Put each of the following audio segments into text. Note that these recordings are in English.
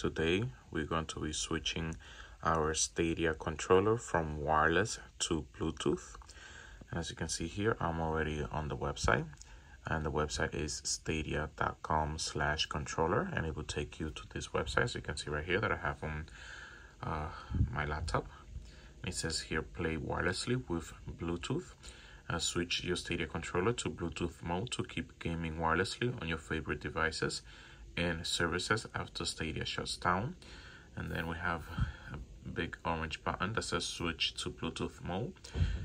Today we're going to be switching our Stadia controller from wireless to Bluetooth. And as you can see here, I'm already on the website, and the website is stadia.com/controller, and it will take you to this website. So you can see right here that I have on my laptop. It says here, play wirelessly with Bluetooth. Switch your Stadia controller to Bluetooth mode to keep gaming wirelessly on your favorite devices and services after Stadia shuts down. And then we have a big orange button that says switch to Bluetooth mode.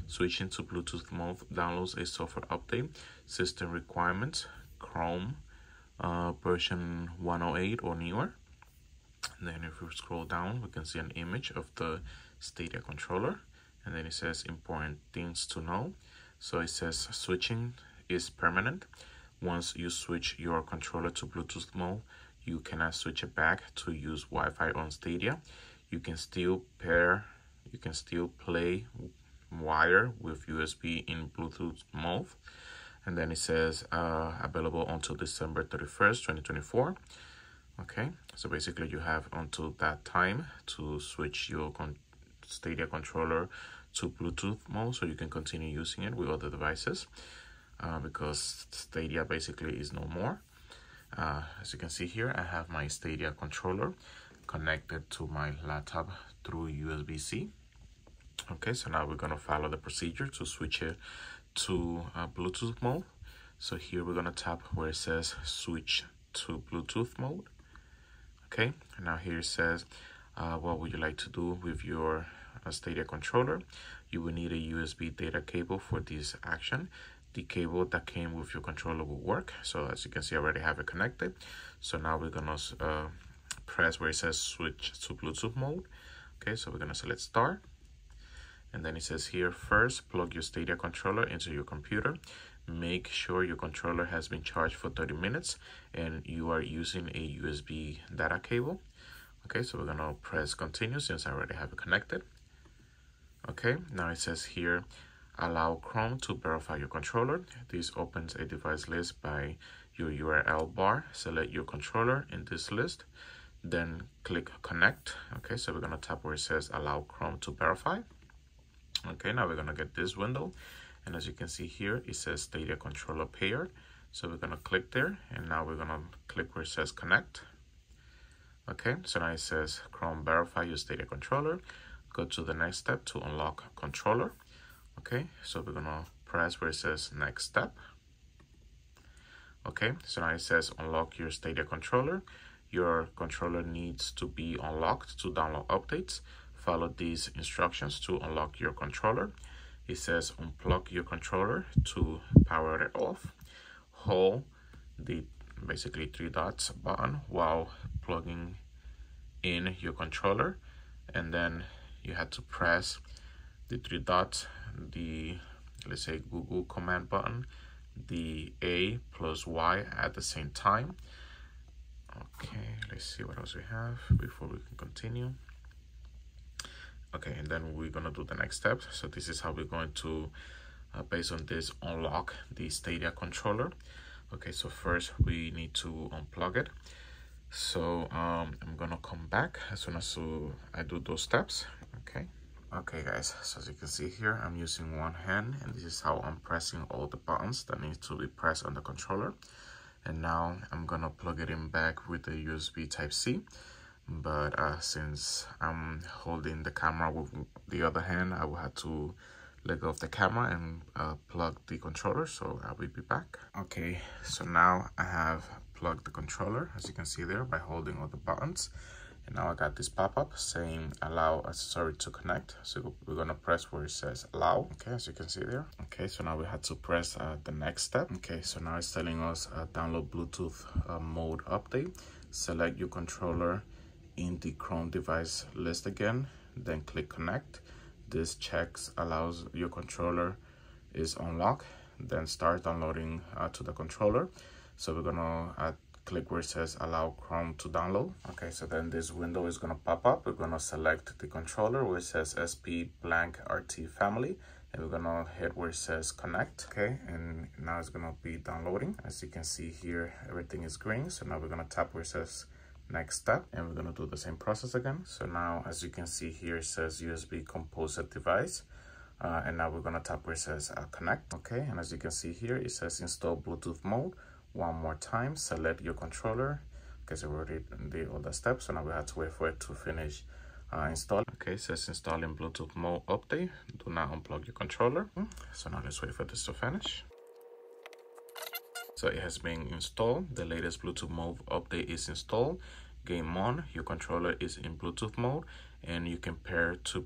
Switching to Bluetooth mode downloads a software update, system requirements, Chrome version 108 or newer. And then if we scroll down, we can see an image of the Stadia controller. And then it says important things to know. So it says switching is permanent. Once you switch your controller to Bluetooth mode, you cannot switch it back to use Wi-Fi on Stadia. You can still play wire with USB in Bluetooth mode. And then it says available until December 31st, 2024. Okay, so basically you have until that time to switch your Stadia controller to Bluetooth mode so you can continue using it with other devices because Stadia basically is no more. As you can see here, I have my Stadia controller connected to my laptop through USB-C. Okay, so now we're going to follow the procedure to switch it to Bluetooth mode. So here we're going to tap where it says switch to Bluetooth mode. Okay, and now here it says what would you like to do with your Stadia controller. You will need a USB data cable for this action. The cable that came with your controller will work. So as you can see, I already have it connected. So now we're gonna press where it says switch to Bluetooth mode. Okay, so we're gonna select start. And then it says here, first plug your Stadia controller into your computer. Make sure your controller has been charged for 30 minutes and you are using a USB data cable. Okay, so we're gonna press continue since I already have it connected. Okay, now it says here, allow Chrome to verify your controller. This opens a device list by your URL bar. Select your controller in this list, then click connect. Okay, so we're gonna tap where it says allow Chrome to verify. Okay, now we're gonna get this window. And as you can see here, it says Stadia controller pair. So we're gonna click there, and now we're gonna click where it says connect. Okay, so now it says Chrome verify your Stadia controller. Go to the next step to unlock controller. Okay, so we're gonna press where it says next step. Okay, so now it says unlock your Stadia controller. Your controller needs to be unlocked to download updates. Follow these instructions to unlock your controller. It says unplug your controller to power it off. Hold the basically three dots button while plugging in your controller, and then you had to press the three dots, the, let's say, Google command button, the A plus Y at the same time. Okay, let's see what else we have before we can continue. Okay, and then we're gonna do the next step. So this is how we're going to, based on this, unlock the Stadia controller. Okay, so first we need to unplug it. So I'm gonna come back as soon as I do those steps. Okay. Okay guys, so as you can see here, I'm using one hand, and this is how I'm pressing all the buttons that need to be pressed on the controller. And now I'm gonna plug it in back with the USB Type-C. But since I'm holding the camera with the other hand, I will have to let go of the camera and plug the controller, so I will be back. Okay, so now I have plugged the controller, as you can see there, by holding all the buttons. And now I got this pop-up saying allow accessory to connect. So we're gonna press where it says allow. Okay, as you can see there. Okay, so now we had to press the next step. Okay, so now it's telling us download Bluetooth mode update. Select your controller in the Chrome device list again, then click connect. This checks allows your controller is unlocked, then start downloading to the controller. So we're gonna click where it says allow Chrome to download. Okay, so then this window is gonna pop up. We're gonna select the controller where it says SP blank RT family, and we're gonna hit where it says connect. Okay, and now it's gonna be downloading. As you can see here, everything is green. So now we're gonna tap where it says next step, and we're going to do the same process again. So now, as you can see here, it says USB composite device, and now we're going to tap where it says connect. Okay, and as you can see here, it says install Bluetooth mode. One more time, select your controller. Okay, so we already did all the steps, so now we have to wait for it to finish installing. Okay, it says installing Bluetooth mode update. Do not unplug your controller. So now let's wait for this to finish. So it has been installed. The latest Bluetooth mode update is installed. Game on. Your controller is in Bluetooth mode, and you can pair two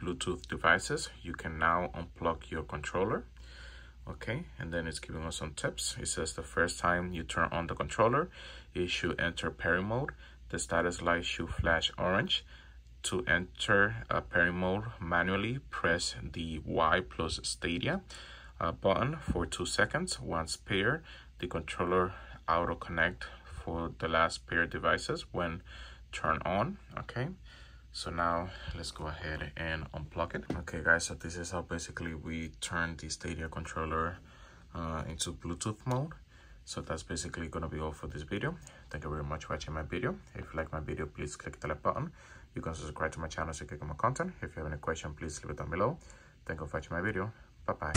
Bluetooth devices. You can now unplug your controller. Okay, and then it's giving us some tips. It says the first time you turn on the controller, it should enter pairing mode. The status light should flash orange. To enter a pairing mode manually, press the Y plus Stadia button for 2 seconds. Once paired, the controller auto connect for the last paired devices when turned on. Okay, so now let's go ahead and unplug it. Okay guys, so this is how basically we turn the Stadia controller into Bluetooth mode. So that's basically gonna be all for this video. Thank you very much for watching my video. If you like my video, please click the like button. You can subscribe to my channel so you can get more content. If you have any question, please leave it down below. Thank you for watching my video. Bye-bye.